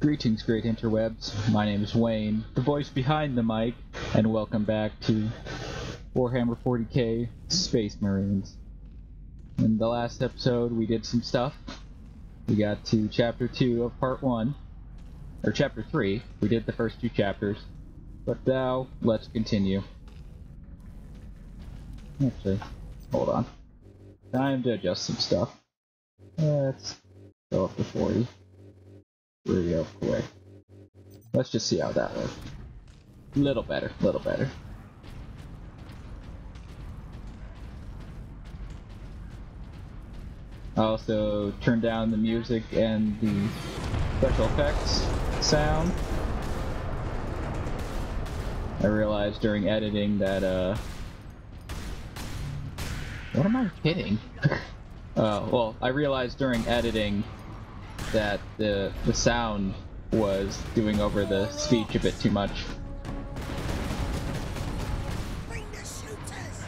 Greetings, great interwebs. My name is Wayne, the voice behind the mic, and welcome back to Warhammer 40k Space Marines. In the last episode, we did some stuff. We got to Chapter 2 of Part 1, or Chapter 3. We did the first two chapters, but now, let's continue. Actually, hold on. Time to adjust some stuff. Let's go up to 40. Real quick. Let's just see how that works. Little better, little better. I also turned down the music and the special effects sound. I realized during editing that what am I hitting? Well, I realized during editing that the sound was doing over the speech a bit too much. Bring the shooters.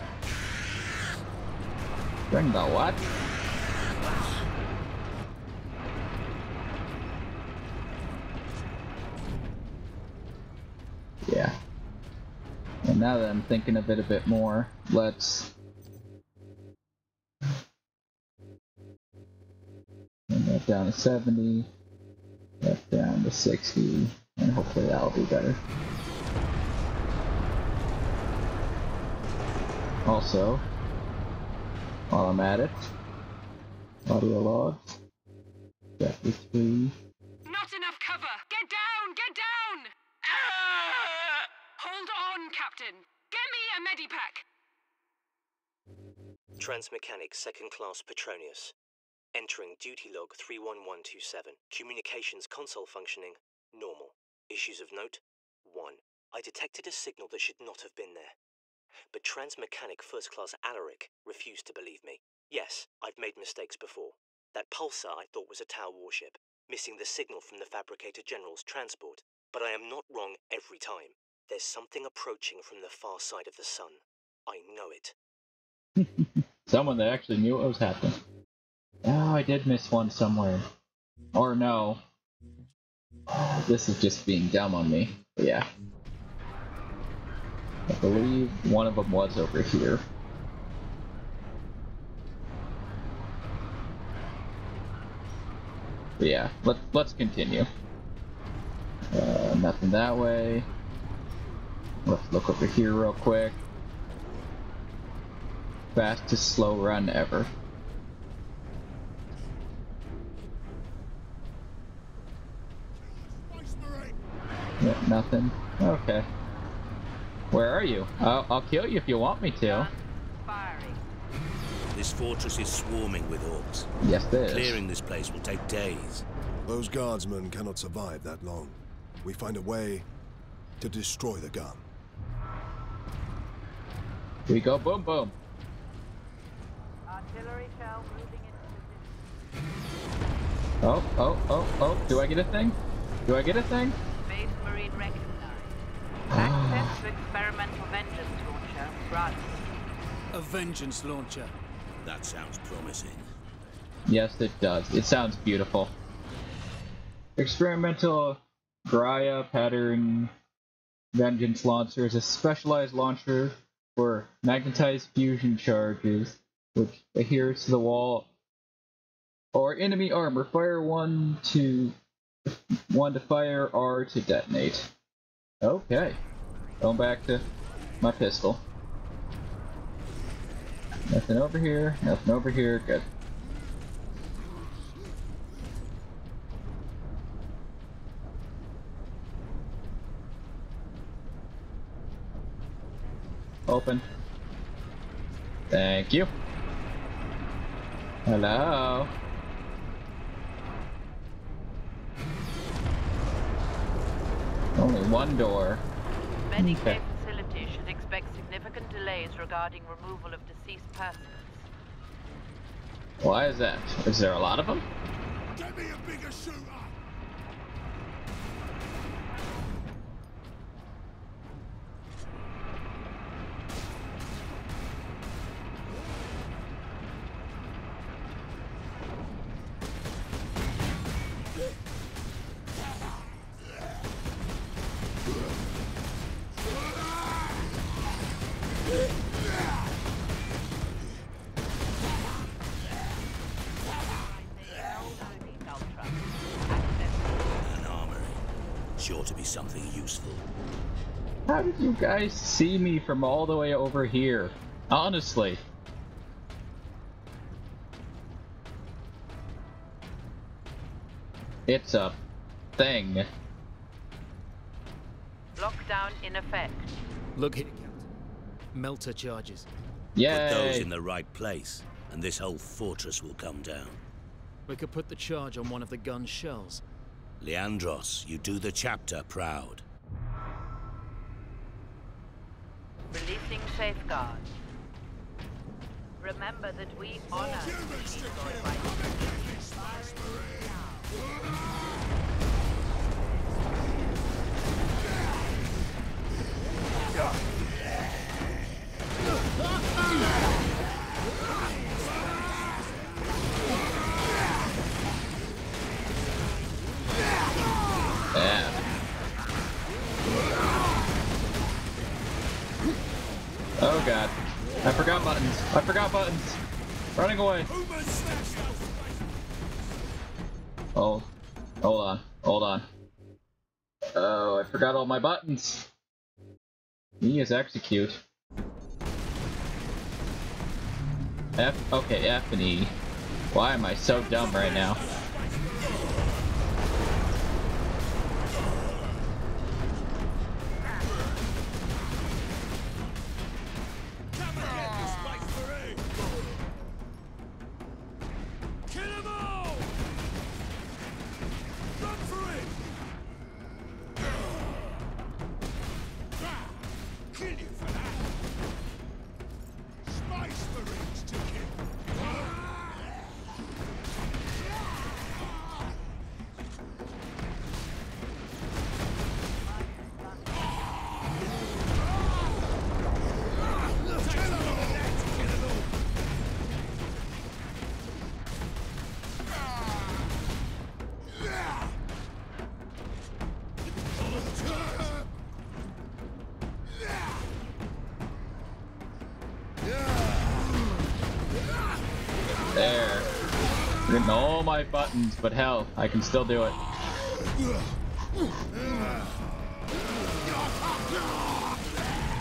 Bring the what? Yeah. And now that I'm thinking of it a bit more, let's... down to 70, back down to 60, and hopefully that'll be better. Also, while I'm at it, audio logs, 73. Not enough cover! Get down! Get down! Ah! Hold on, Captain! Get me a medipack! Transmechanic, 2nd Class Petronius. Entering duty log 31127. Communications console functioning normal. Issues of note 1. I detected a signal that should not have been there. But Transmechanic First Class Alaric refused to believe me. Yes, I've made mistakes before. That pulsar I thought was a Tau warship, missing the signal from the Fabricator General's transport. But I am not wrong every time. There's something approaching from the far side of the sun. I know it. Someone that actually knew what was happening. Oh, I did miss one somewhere. Or no. This is just being dumb on me. But yeah. I believe one of them was over here. But yeah, let's continue. Nothing that way. Let's look over here real quick. Fastest slow run ever. Yeah, nothing. Okay. Where are you? I'll kill you if you want me to. This fortress is swarming with orcs. Yes, it is. Clearing this place will take days. Those guardsmen cannot survive that long. We find a way to destroy the gun. Here we go, boom, boom. Artillery shell moving into position. Oh, oh, oh, oh! Do I get a thing? Do I get a thing? Access to experimental Vengeance Launcher, right. A Vengeance Launcher. That sounds promising. Yes, it does. It sounds beautiful. Experimental Grya pattern Vengeance Launcher is a specialized launcher for magnetized fusion charges, which adheres to the wall or enemy armor. Fire one to fire, R to detonate. Okay, going back to my pistol. Nothing over here, nothing over here, good. Open. Thank you. Hello. Only one door. Medic okay. Facility should expect significant delays regarding removal of deceased persons. Why is that? Is there a lot of them? Give me a bigger shooter. sure to be something useful. How did you guys see me from all the way over here? Honestly. It's a thing. Lockdown in effect. Look here, Captain. Melter charges. Yeah. Put those in the right place, and this whole fortress will come down. We could put the charge on one of the gun shells. Leandros, you do the chapter proud. Releasing safeguards. Remember that we honor Oh god. I forgot buttons. I forgot buttons. Running away. Oh. Hold on. Hold on. Oh, I forgot all my buttons. E is execute. F. Okay, F and E. Why am I so dumb right now? All my buttons, but hell, I can still do it.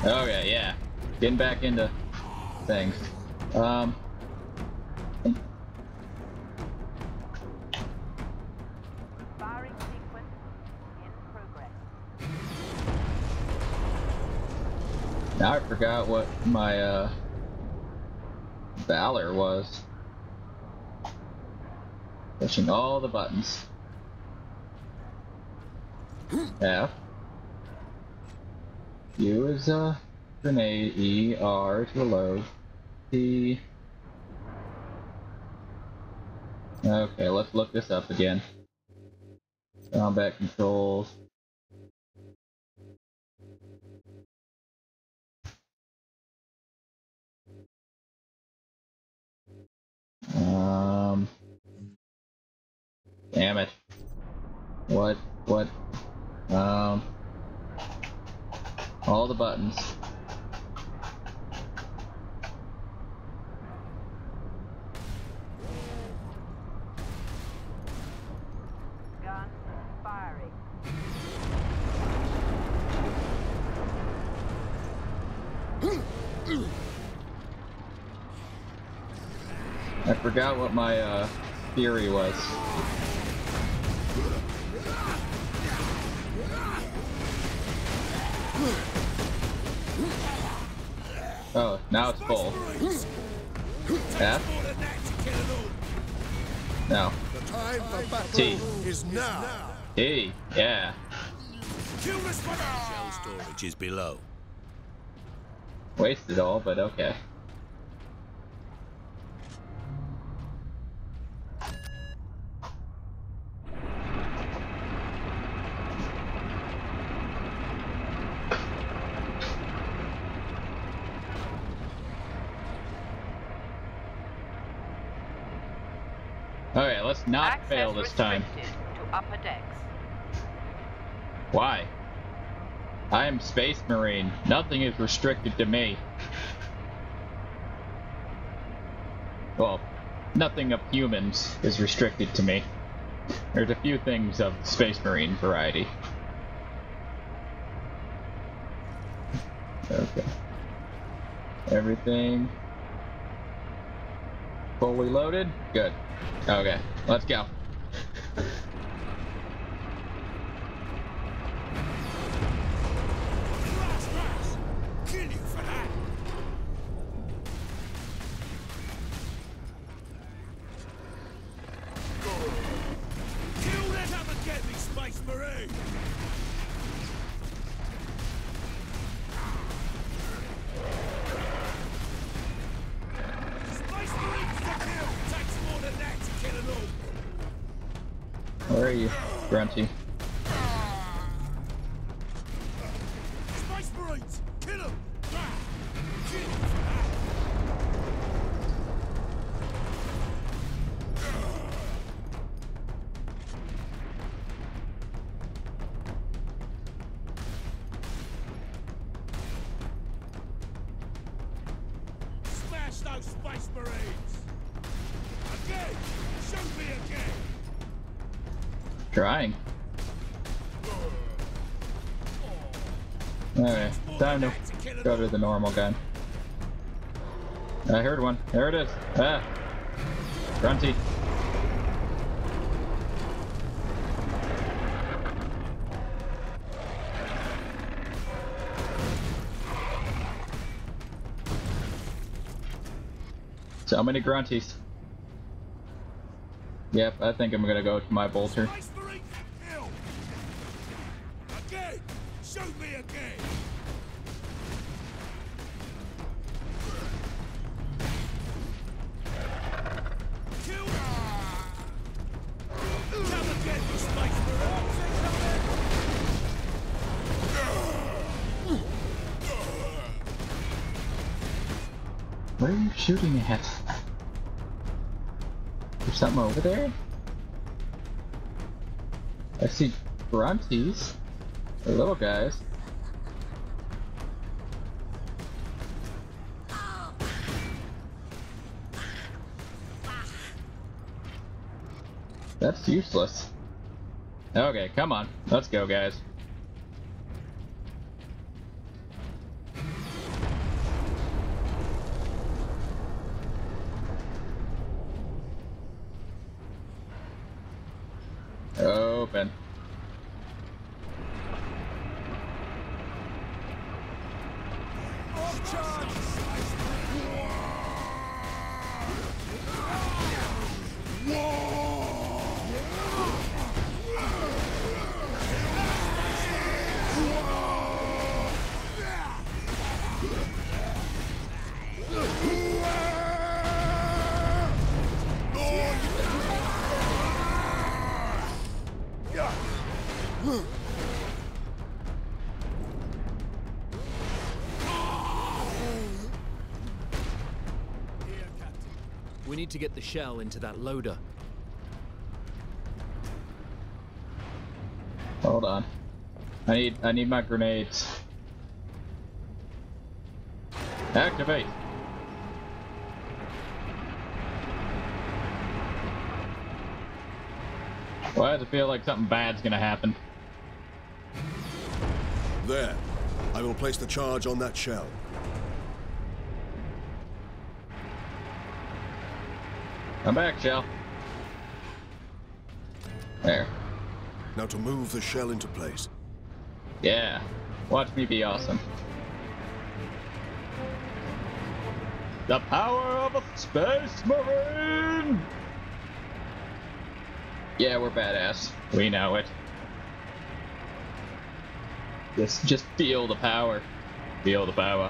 Okay, yeah. Getting back into things. Firing sequence in progress. Now I forgot what my valor was. Pushing all the buttons. F. U is a grenade. E. R to reload. T. Okay, let's look this up again. Combat controls. Damn it. What? All the buttons. Gun firing. I forgot what my theory was. Oh, now it's full. F? No. T. E. Yeah. Shell storage is below. Wasted all, but okay. Okay, let's not access fail this time. To upper decks. Why? I am Space Marine. Nothing is restricted to me. Well, nothing of humans is restricted to me. There's a few things of Space Marine variety. Okay. Everything fully loaded? Good. Okay, let's go. Where are you, Grunty? Space Marines, kill him! Smash those Space Marines! Again! Shoot me again! Trying. Alright, time to go to the normal gun. I heard one. There it is. Ah. Grunty. So many grunties. Yep, I think I'm gonna go to my bolter. Shoot me again! Kill! Come again, you Space Marine! What are you shooting at? There's something over there? I see grunties. They're little guys. That's useless. Okay, come on. Let's go, guys. Open. We need to get the shell into that loader. Hold on. I need my grenades. Activate. Why does it feel like something bad's gonna happen? There. I will place the charge on that shell. Come back, shell. There. Now to move the shell into place. Yeah. Watch me be awesome. The power of a Space Marine! Yeah, we're badass. We know it. Just feel the power. Feel the power.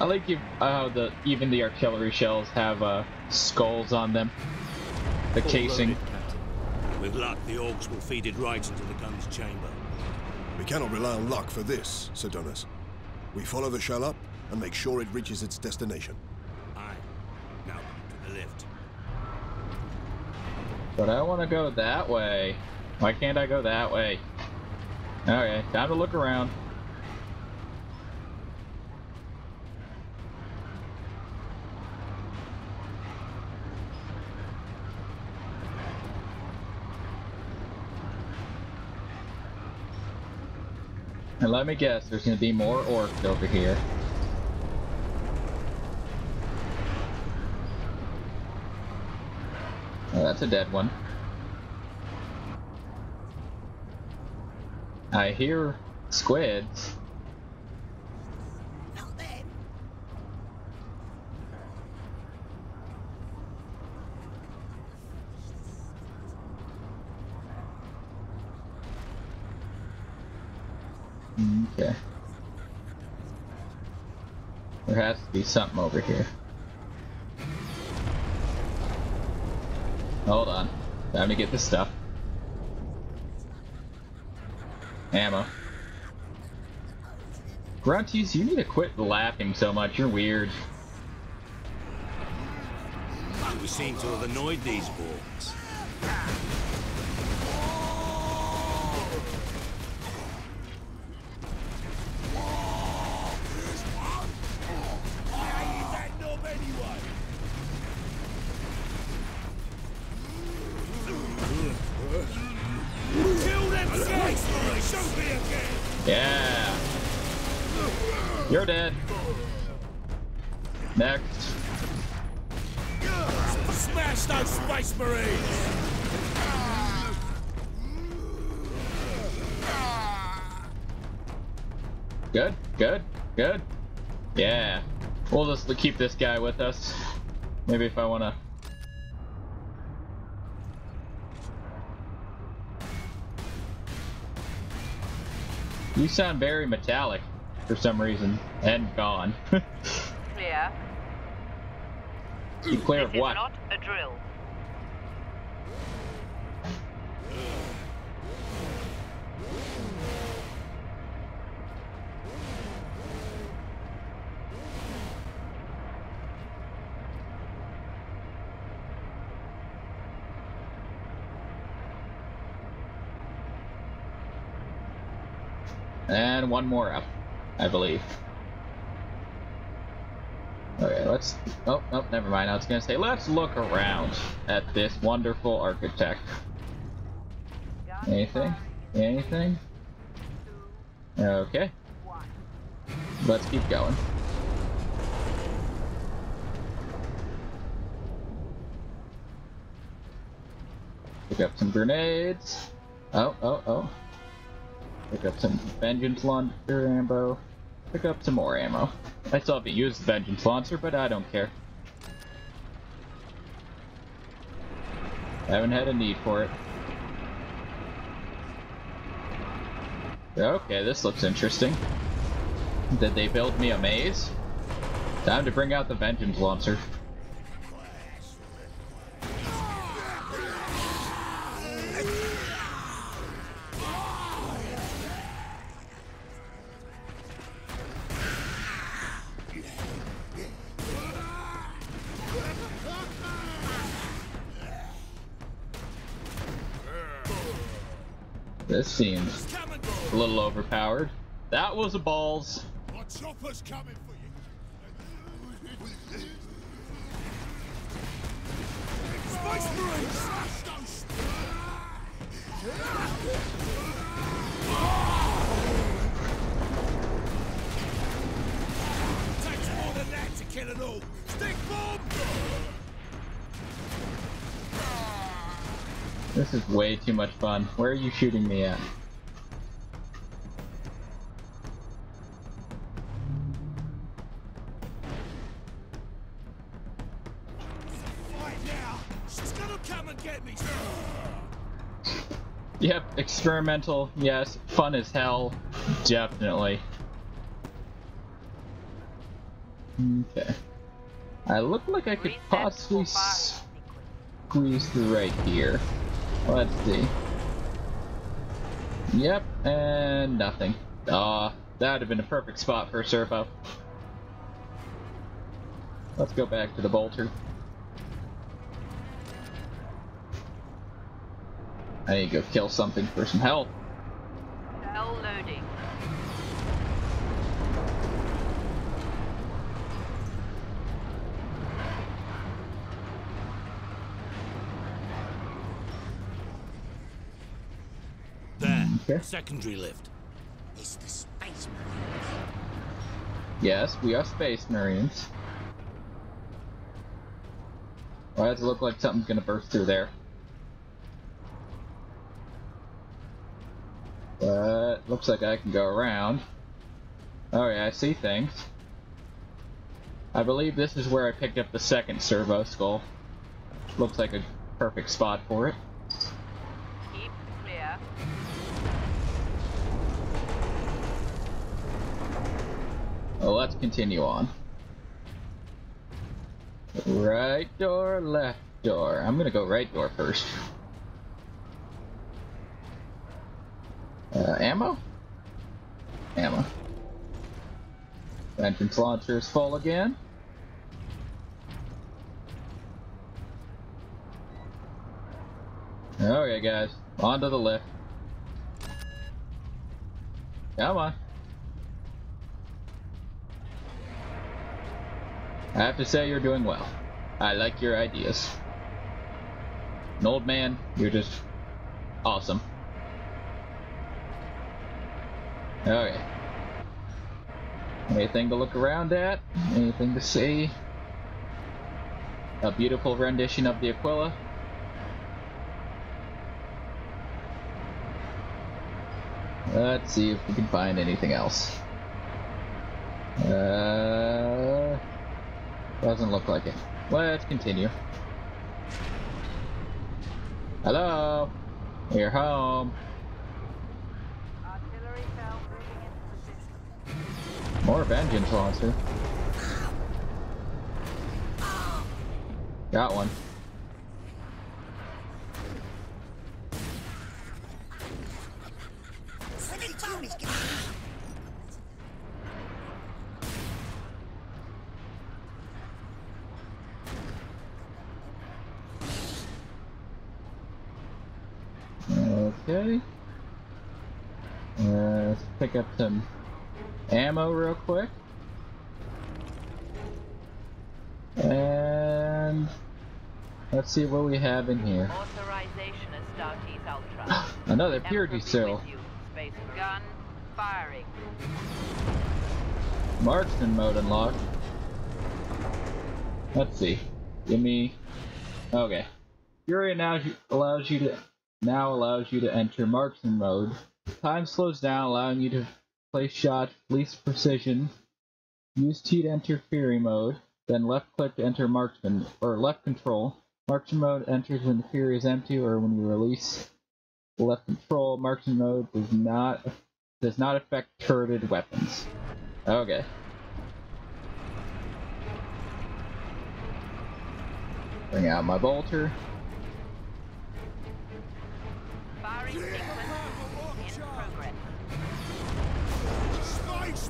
I like how even the artillery shells have skulls on them. The casing. Loaded, with luck, the orcs will feed it right into the gun's chamber. We cannot rely on luck for this, Sardonis. We follow the shell up and make sure it reaches its destination. Aye. Now to the left. But I want to go that way. Why can't I go that way? Okay, time to look around. And let me guess, there's going to be more orcs over here. Oh, that's a dead one. I hear squids. Okay. There has to be something over here. Hold on. Time to get this stuff. Ammo. Grunties, you need to quit laughing so much. You're weird. You seem to have annoyed these boys. You're dead. Next. Smash those Space Marines! Good, good, good. Yeah. We'll just keep this guy with us. Maybe if I want to... You sound very metallic. For some reason, and gone. Yeah. You clear of what? Not a drill. And one more up. I believe. Okay, let's... Oh, oh, never mind. I was going to say, let's look around at this wonderful architect. Anything? Anything? Okay. Let's keep going. Pick up some grenades. Oh, oh, oh. Pick up some Vengeance Launcher ammo. Pick up some more ammo. I still haven't used the Vengeance Launcher, but I don't care. I haven't had a need for it. Okay, this looks interesting. Did they build me a maze? Time to bring out the Vengeance Launcher. This seems a little overpowered. That was a balls. My chopper's coming for you. Space Marines! Takes more than that to kill it all. Stick bomb! This is way too much fun. Where are you shooting me at? She's gonna come and get me. Yep, experimental, yes. Fun as hell, definitely. Okay. I look like I could possibly squeeze through right here. Let's see. Yep, and nothing. Ah, that would have been a perfect spot for a servo. Let's go back to the bolter. I need to go kill something for some health. Hell loading. Secondary lift. Is this Yes, we are Space Marines. Why does it look like something's gonna burst through there? But looks like I can go around. Oh yeah, I see things. I believe this is where I picked up the second servo skull. Looks like a perfect spot for it. Keep clear. Well, let's continue on. Right door, left door. I'm gonna go right door first. Ammo? Ammo. Vengeance launcher is full again. Okay guys, on to the lift. Come on. I have to say you're doing well. I like your ideas. An old man, you're just awesome. Okay. Anything to look around at? Anything to see? A beautiful rendition of the Aquila. Let's see if we can find anything else. Doesn't look like it. Let's continue. Hello? We're home. More vengeance launcher. Got one. Okay. Let's pick up some ammo real quick. And let's see what we have in here. Authorization Astartes Ultra. Another purity cell. Gun firing. Marksman mode unlocked. Let's see. Give me. Okay. Fury now allows you to enter marksman mode. Time slows down, allowing you to place shot least precision. Use T to enter Fury mode, then left click to enter Marksman, or left control. Marksman mode enters when the Fury is empty or when you release left control. Marksman mode does not affect turreted weapons. Okay. Bring out my bolter.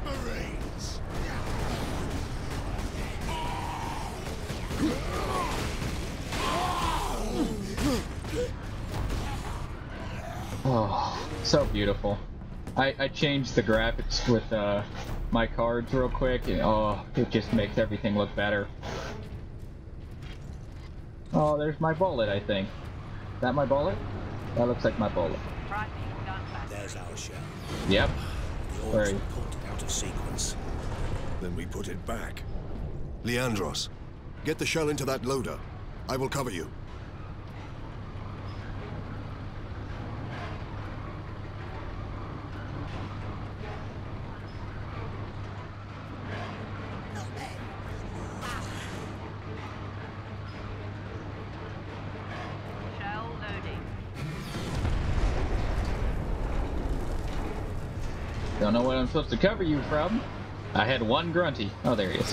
Marines. Oh, so beautiful. I changed the graphics with my cards real quick, and oh, it just makes everything look better. Oh, there's my bullet, I think. Is that my bullet? That looks like my bullet. There's our shell. Yep. Pulled it out of sequence. Then we put it back. Leandros, get the shell into that loader. I will cover you. Don't know what I'm supposed to cover you from. I had one grunty. Oh, there he is. Is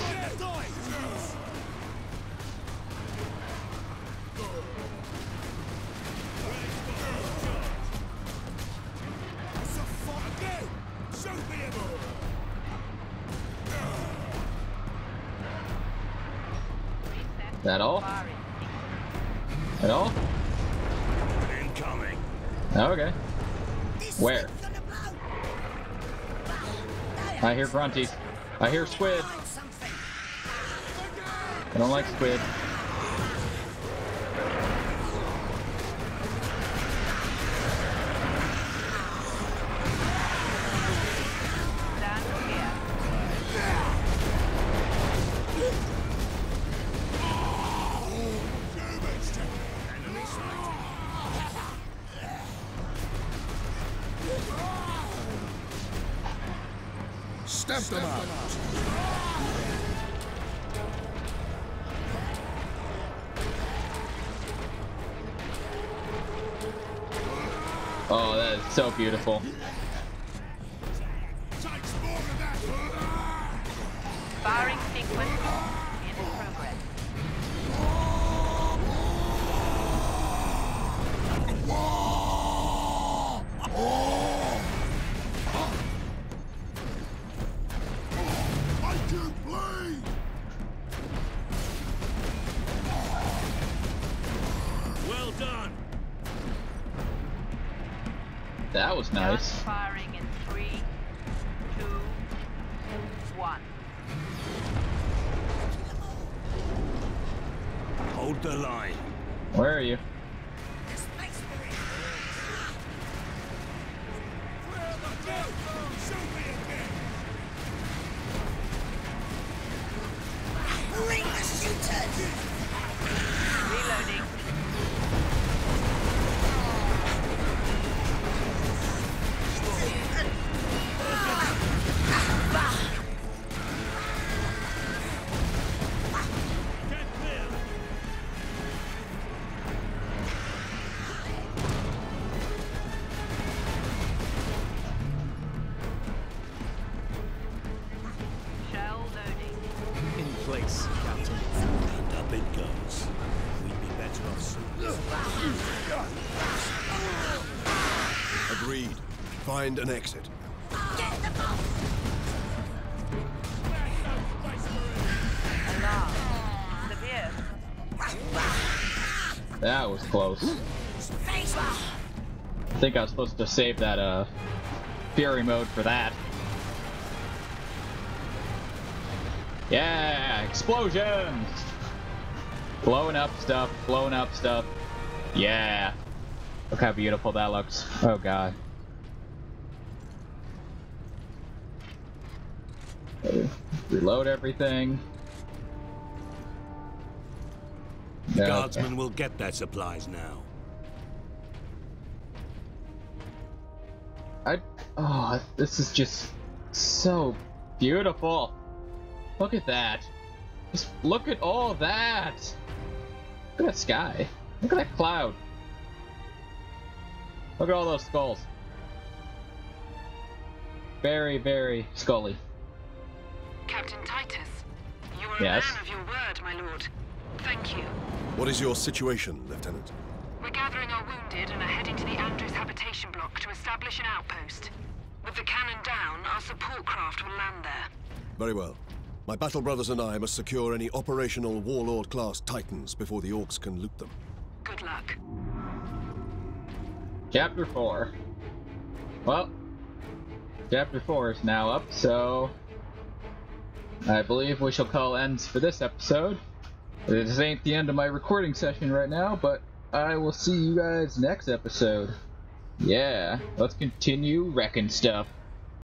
that all? At all? Incoming. Okay. Where? I hear grunties. I hear squid. I don't like squid. Stamp them out! Oh, that is so beautiful. Firing sequence in progress. I can't play. Well done. That was nice. Firing in 3, 2, 1. Hold the line. Where are you? Bring the shooters. Reloading. Find an exit. Get the boat! That was close. I think I was supposed to save that fury mode for that. Yeah, explosions! Blowing up stuff. Yeah. Look how beautiful that looks. Oh god. Reload everything. The guardsmen will get their supplies now. Oh, this is just so beautiful. Look at that. Just look at all that. Look at that sky. Look at that cloud. Look at all those skulls. Very, very scully. Captain Titus, you are a man of your word, my lord. Thank you. What is your situation, Lieutenant? We're gathering our wounded and are heading to the Andrus Habitation Block to establish an outpost. With the cannon down, our support craft will land there. Very well. My battle brothers and I must secure any operational Warlord-class Titans before the Orcs can loot them. Good luck. Chapter 4. Well, Chapter 4 is now up, so... I believe we shall call ends for this episode. This ain't the end of my recording session right now, but I will see you guys next episode. Yeah, let's continue wrecking stuff.